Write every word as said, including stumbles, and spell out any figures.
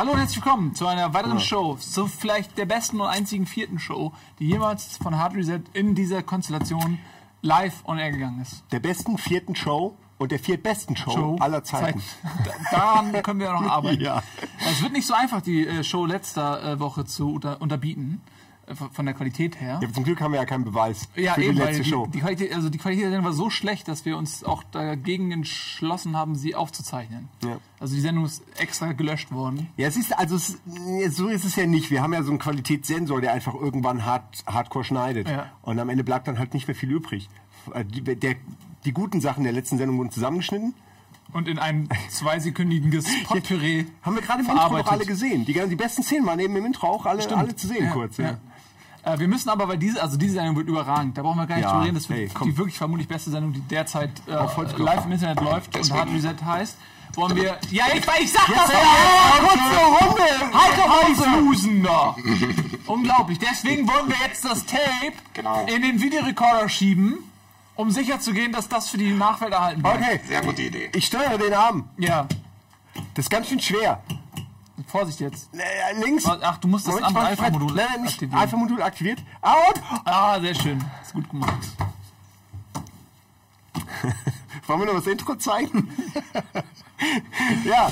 Hallo und herzlich willkommen zu einer weiteren ja. Show, zu vielleicht der besten und einzigen vierten Show, die jemals von Hard Reset in dieser Konstellation live on air gegangen ist. Der besten vierten Show und der viertbesten Show, Show aller Zeiten. Zeit. Daran können wir ja noch arbeiten. Ja. Es wird nicht so einfach, die Show letzter Woche zu unter unterbieten. Von der Qualität her. Ja, zum Glück haben wir ja keinen Beweis ja, für eben, die letzte die, Show. Die Qualität, also die Qualität war so schlecht, dass wir uns auch dagegen entschlossen haben, sie aufzuzeichnen. Ja. Also die Sendung ist extra gelöscht worden. Ja, es ist, also es, so ist es ja nicht. Wir haben ja so einen Qualitätssensor, der einfach irgendwann hart, hardcore schneidet. Ja. Und am Ende bleibt dann halt nicht mehr viel übrig. Die, der, die guten Sachen der letzten Sendung wurden zusammengeschnitten. Und in ein zweisekündiges Potpüree haben wir gerade im Intro noch alle gesehen. Die, die besten Szenen waren eben im Intro auch alle, alle zu sehen ja, kurz. Ja. Ja. Äh, wir müssen aber, weil diese, also diese Sendung wird überragend, da brauchen wir gar nicht ja, zu reden, das wird hey, die wirklich vermutlich beste Sendung, die derzeit äh, live im Internet läuft und Hard Reset heißt, wollen wir... Ja, ich, ich sag das ja! Kurze Runde! Halt doch mal die Flusen da! Unglaublich, deswegen wollen wir jetzt das Tape genau. in den Videorekorder schieben, um sicherzugehen, dass das für die Nachwelt erhalten bleibt. Okay, sehr gute Idee. Ich steuere den Arm. Ja. Das ist ganz schön schwer. Vorsicht jetzt. Links. Ach, du musst das andere Alpha-Modul aktivieren. Alpha-Modul aktiviert. Out! Ah, sehr schön. Ist gut gemacht. Wollen wir noch das Intro zeigen? Ja.